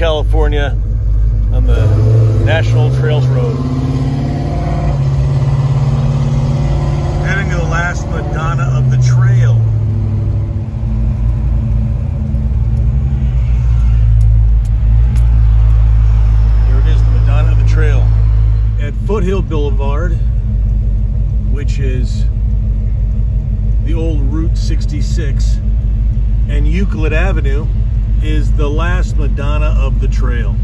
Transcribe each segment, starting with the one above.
California on the National Trails Road. Heading to the last Madonna of the Trail. Here it is, the Madonna of the Trail at Foothill Boulevard, which is the old Route 66, and Euclid Avenue is the last Madonna of the Trail.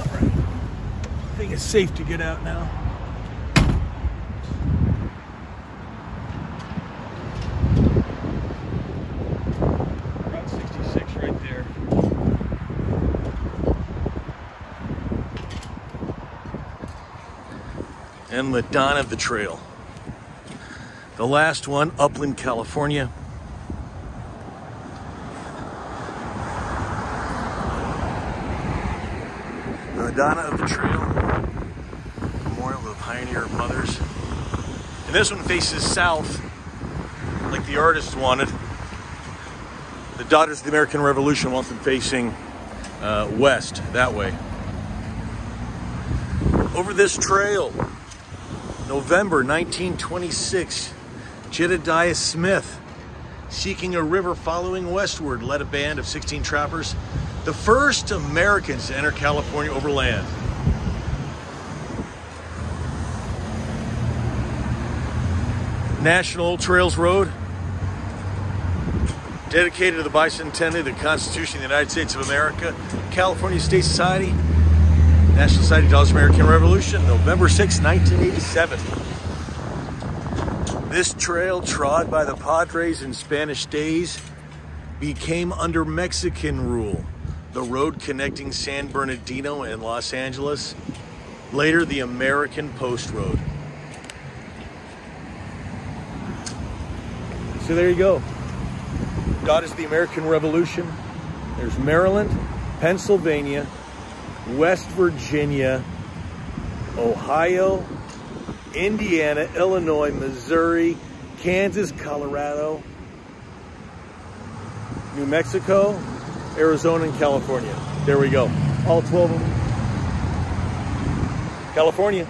Alright, I think it's safe to get out now. And Madonna of the Trail. The last one, Upland, California. The Madonna of the Trail, memorial to the pioneer mothers. And this one faces south, like the artists wanted. The Daughters of the American Revolution wants them facing west, that way. Over this trail, November 1926, Jedediah Smith, seeking a river following westward, led a band of 16 trappers, the first Americans to enter California overland. National Trails Road, dedicated to the bicentennial of the Constitution of the United States of America, California State Society, National Society, Daughters of the American Revolution, November 6, 1987. This trail, trod by the Padres in Spanish days, became under Mexican rule, the road connecting San Bernardino and Los Angeles, later the American Post Road. So there you go. Daughters of the American Revolution. There's Maryland, Pennsylvania, West Virginia, Ohio, Indiana, Illinois, Missouri, Kansas, Colorado, New Mexico, Arizona, and California. There we go. All 12 of them. California.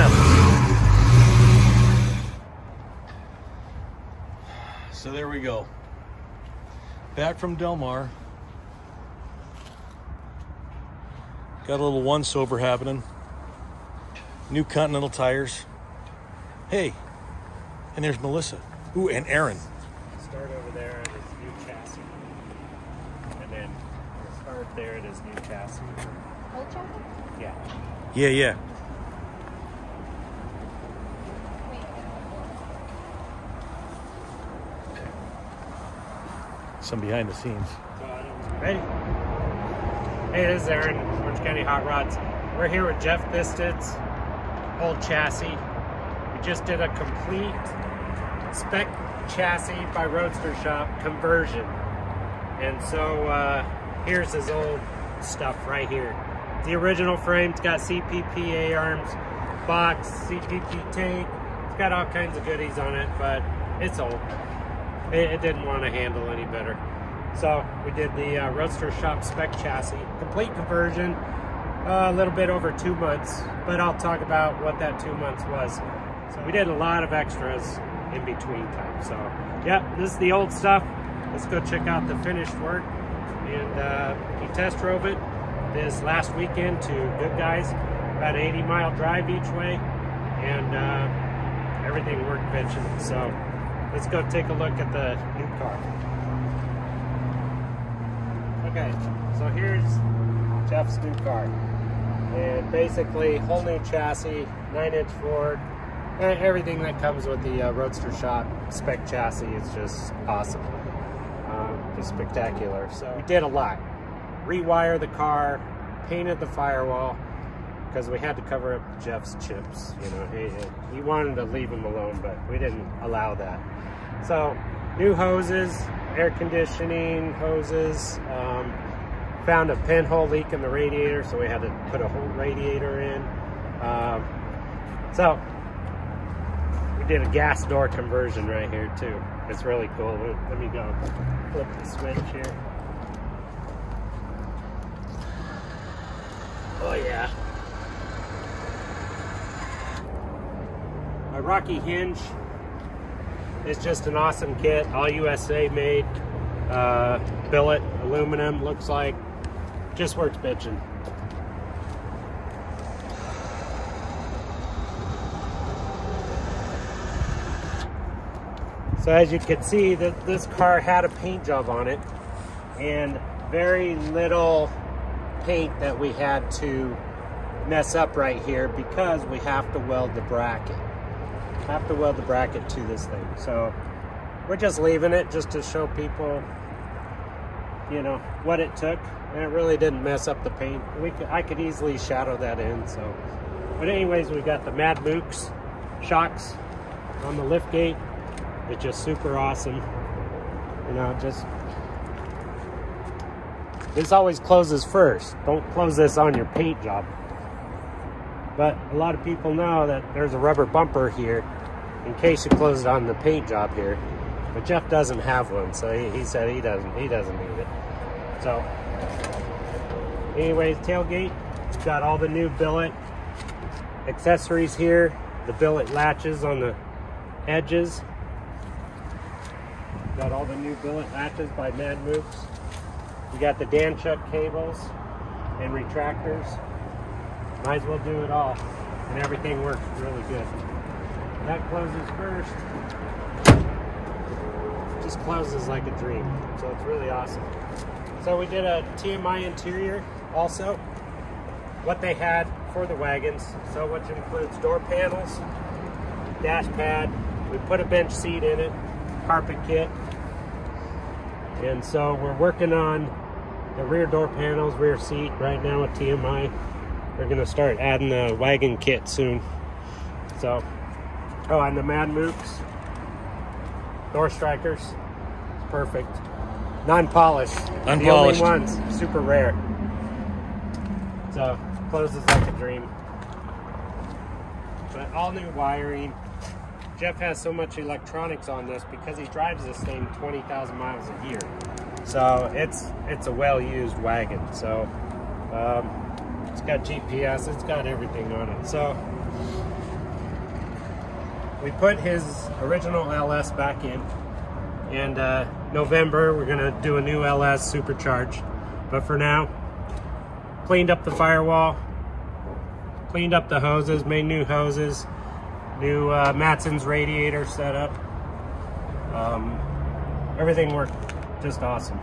numbers. So there we go. Back from Del Mar. Got a little once over happening. New Continental tires. Hey, and there's Melissa. Ooh, and Aaron. Start over there at his new chassis. And then start there at his new chassis. Old chassis? Yeah. Yeah, yeah. Some behind the scenes. Ready? Hey, this is Aaron, Orange County Hot Rods. We're here with Jeff Thisted's old chassis. We just did a complete spec chassis by Roadster Shop conversion. And so here's his old stuff right here. The original frame's got CPP A-arms, box, CPP tank. It's got all kinds of goodies on it, but it's old. It didn't want to handle any better. So we did the Roadster Shop spec chassis, complete conversion, a little bit over 2 months, but I'll talk about what that 2 months was. So we did a lot of extras in between time. So yep, this is the old stuff. Let's go check out the finished work. And we test drove it this last weekend to Goodguys, about an 80-mile drive each way, and everything worked bitching. So let's go take a look at the new car. Okay, so here's Jeff's new car. And basically, whole new chassis, 9-inch Ford, and everything that comes with the Roadster Shop spec chassis is just awesome. Just spectacular. So we did a lot. Rewire the car, painted the firewall, because we had to cover up Jeff's chips. You know, he wanted to leave him alone, but we didn't allow that. So, new hoses, air conditioning hoses, found a pinhole leak in the radiator, so we had to put a whole radiator in. So, we did a gas door conversion right here too. It's really cool. Let me go flip the switch here. Oh yeah. A Rocky Hinge is just an awesome kit, all USA made, billet, aluminum, looks like, just works bitchin'. So as you can see, that this car had a paint job on it, and very little paint that we had to mess up right here because we have to weld the bracket. Have to weld the bracket to this thing. So we're just leaving it just to show people, you know, what it took. And it really didn't mess up the paint. I could easily shadow that in, so. But anyways, we got the Mad Lukes shocks on the lift gate. It's just super awesome. You know, just, this always closes first. Don't close this on your paint job. But a lot of people know that there's a rubber bumper here in case you close it on the paint job here. But Jeff doesn't have one, so he said he doesn't need it. So anyways, tailgate, it's got all the new billet accessories here, the billet latches on the edges. Got all the new billet latches by Mad Moops. We got the Dan Chuck cables and retractors. Might as well do it all, and everything works really good. That closes first. It just closes like a dream, so it's really awesome. So we did a TMI interior also, what they had for the wagons, so which includes door panels, dash pad, we put a bench seat in it, carpet kit, and so we're working on the rear door panels, rear seat right now with TMI. We're gonna start adding the wagon kit soon. So, oh, and the Mad Moops, door strikers, perfect. Non-polished, the only ones, super rare. So, closes like a dream. But all new wiring. Jeff has so much electronics on this because he drives this thing 20,000 miles a year. So it's a well-used wagon, so. It's got GPS, it's got everything on it. So we put his original LS back in, and November we're gonna do a new LS supercharged. But for now, cleaned up the firewall, cleaned up the hoses, made new hoses, new Matson's radiator setup. Everything worked just awesome.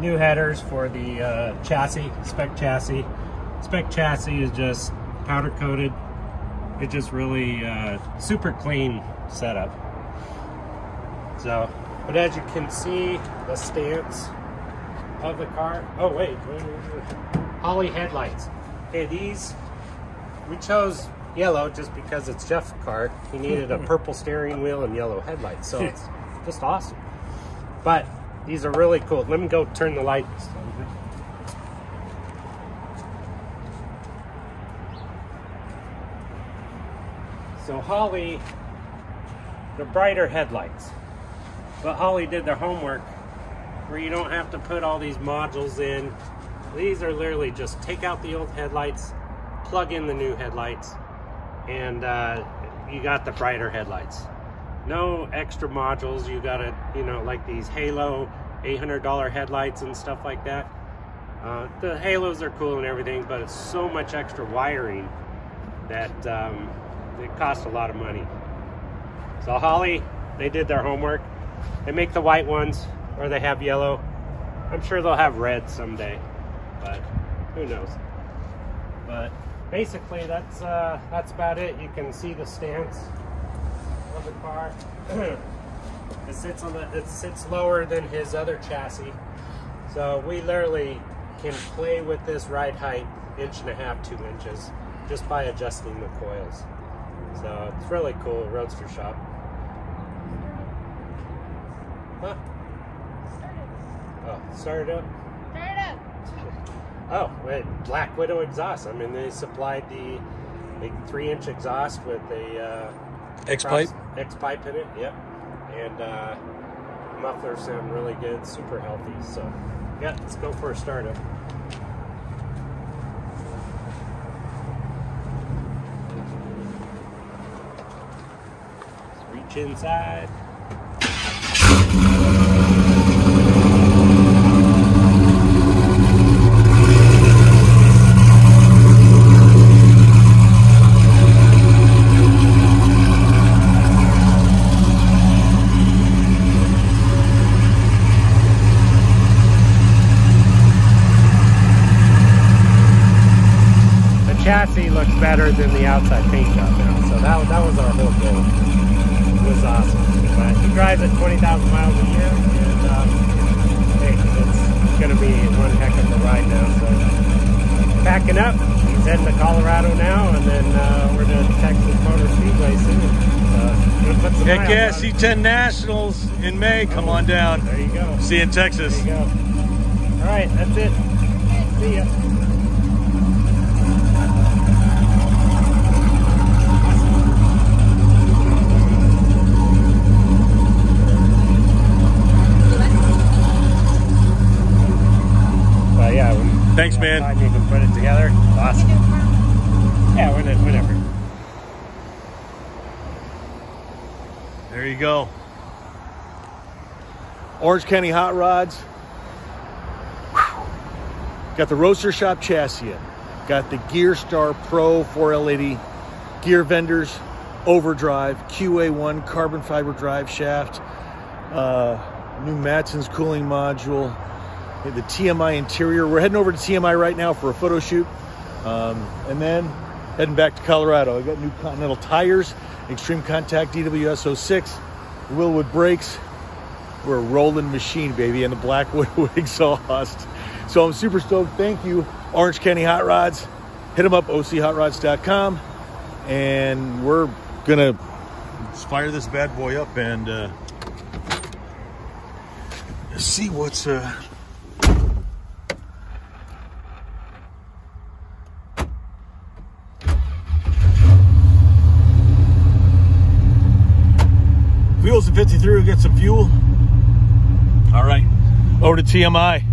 New headers for the chassis, spec chassis. Spec chassis is just powder coated. It's just really super clean setup. So, but as you can see, the stance of the car. Oh wait, Holley headlights. Hey, these, we chose yellow just because it's Jeff's car. He needed a purple steering wheel and yellow headlights, so it's just awesome. But these are really cool. Let me go turn the lights on. So Holley, the brighter headlights. But Holley did their homework, where you don't have to put all these modules in. These are literally just take out the old headlights, plug in the new headlights, and you got the brighter headlights. No extra modules. You gotta, you know, like these Halo $800 headlights and stuff like that. The Halos are cool and everything, but it's so much extra wiring that it costs a lot of money. So Holley, they did their homework. They make the white ones, or they have yellow. I'm sure they'll have red someday, but who knows. But basically, that's about it. You can see the stance of the car. It sits lower than his other chassis, so we literally can play with this ride height 1.5 to 2 inches just by adjusting the coils. So it's really cool. Roadster Shop. Huh? Oh, start it up. Start it up. Oh, wait, Black Widow exhaust. I mean, they supplied the like 3-inch exhaust with a X pipe in it. Yep. And mufflers sound really good, super healthy. So yeah, let's go for a startup. Let's reach inside. Chassis looks better than the outside paint job now, so that was our whole goal. It was awesome. But he drives at 20,000 miles a year, and hey, it's gonna be one heck of a ride now. So packing up, he's heading to Colorado now, and then we're to Texas Motor Speedway soon. Gonna put some miles on. C10 Nationals in May. Come on down. There you go. See you in Texas. There you go. All right, that's it. See ya. Thanks, man. You can put it together. Awesome. Yeah, whatever. There you go. Orange County Hot Rods. Whew. Got the Roadster Shop chassis. Got the Gear Star Pro 4L80 Gear Vendors Overdrive QA1 carbon fiber drive shaft. New Matson's cooling module. The TMI interior. We're heading over to TMI right now for a photo shoot, and then heading back to Colorado. I've got new Continental tires, Extreme Contact DWS06, Willwood brakes. We're a rolling machine, baby, and the Black Widow exhaust. So I'm super stoked. Thank you, Orange County Hot Rods. Hit them up, ochotrods.com, and we're gonna fire this bad boy up and see what's Wheels and 53, get some fuel. All right, over to TMI.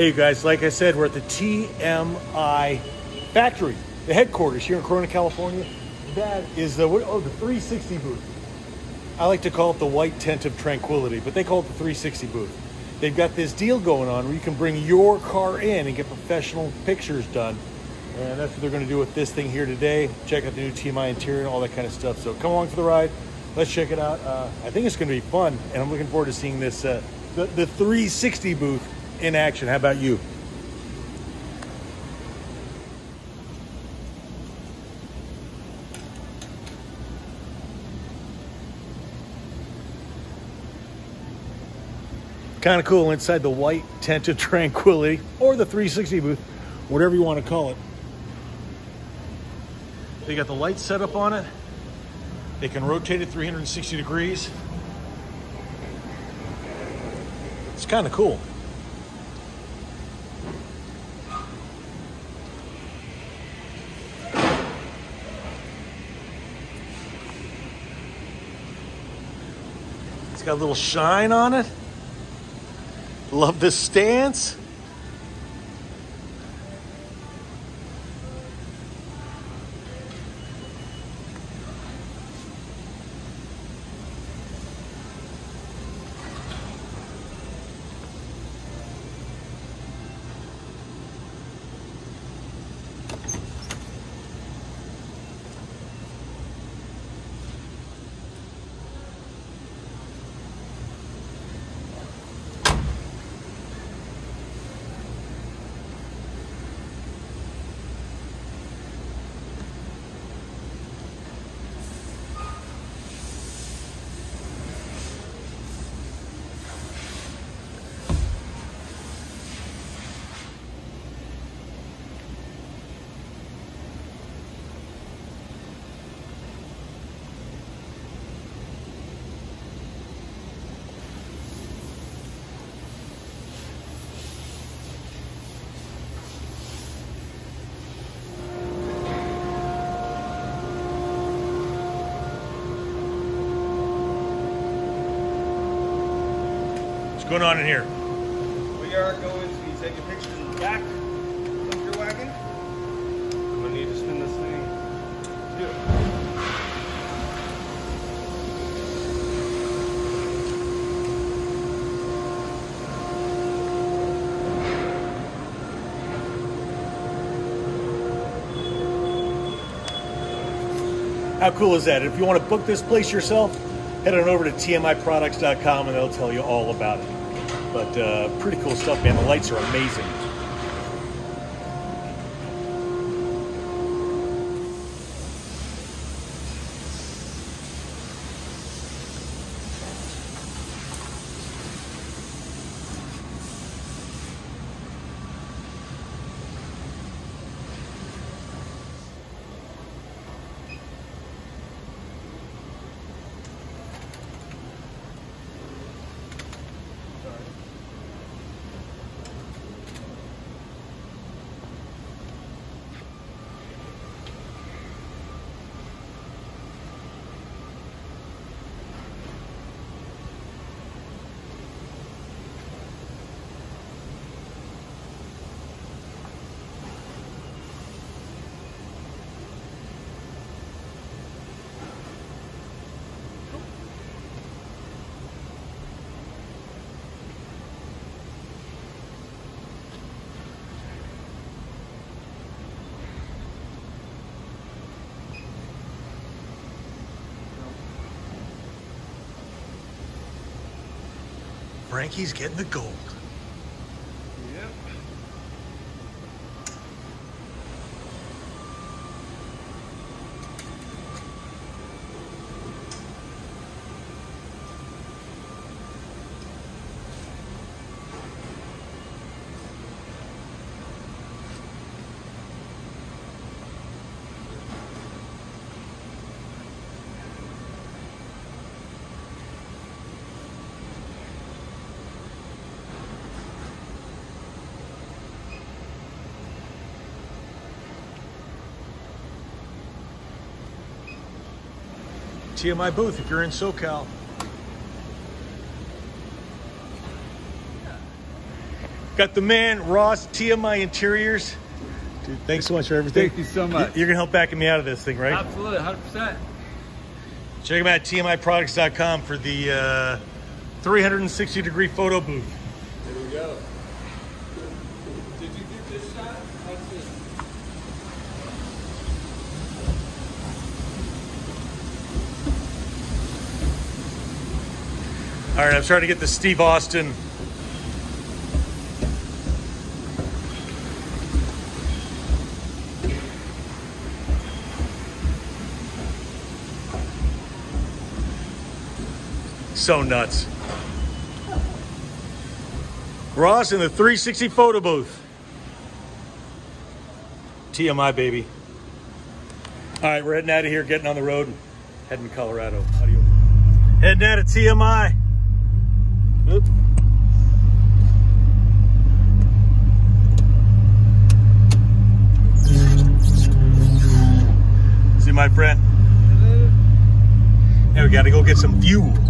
Hey you guys, like I said, we're at the TMI factory, the headquarters here in Corona, California. That is the 360 booth. I like to call it the white tent of tranquility, but they call it the 360 booth. They've got this deal going on where you can bring your car in and get professional pictures done. And that's what they're going to do with this thing here today. Check out the new TMI interior and all that kind of stuff. So come along for the ride. Let's check it out. I think it's going to be fun, and I'm looking forward to seeing this the 360 booth in action. How about you? Kind of cool inside the white tent of tranquility, or the 360 booth, whatever you want to call it. They got the light set up on it. They can rotate it 360 degrees. It's kind of cool. It's got a little shine on it. Love this stance. Going on in here? We are going to be taking pictures in the back of your wagon. I'm going to need to spin this thing too. How cool is that? If you want to book this place yourself, head on over to TMIProducts.com and they'll tell you all about it. But pretty cool stuff, man. The lights are amazing. Frankie's getting the gold. Yep. TMI booth if you're in SoCal. Got the man, Ross, TMI Interiors. Dude, thanks so much for everything. Thank you so much. You're going to help backing me out of this thing, right? Absolutely, 100%. Check them out at TMIProducts.com for the 360-degree photo booth. There we go. Did you get this shot? That's it. All right, I'm trying to get the Steve Austin. So nuts. Ross in the 360 photo booth. TMI, baby. All right, we're heading out of here, getting on the road, and heading to Colorado. Audio. Heading out of TMI. Oop. See my friend? Now we gotta go get some fuel.